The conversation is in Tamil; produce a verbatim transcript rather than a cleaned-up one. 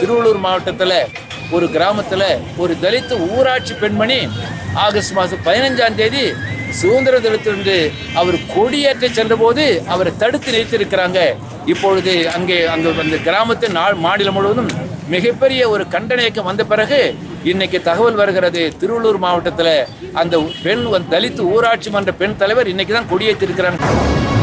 திருவள்ளூர் மாவட்டத்தில் ஒரு கிராமத்தில் ஒரு தலித் ஊராட்சி பெண்மணி ஆகஸ்ட் மாதம் பதினைஞ்சாம் தேதி சுதந்திர தினத்தன்று அவர் கொடியேற்ற சென்றபோது அவரை தடுத்து நிறுத்தியிருக்கிறாங்க. இப்பொழுது அங்கே அந்த அந்த கிராமத்து நாள் மாநிலம் முழுவதும் மிகப்பெரிய ஒரு கண்டன இயக்கம் வந்த பிறகு இன்னைக்கு தகவல் வருகிறது, திருவள்ளூர் மாவட்டத்தில் அந்த பெண் தலித்து ஊராட்சி மன்ற பெண் தலைவர் இன்னைக்கு தான் கொடியேற்றிருக்கிறாங்க.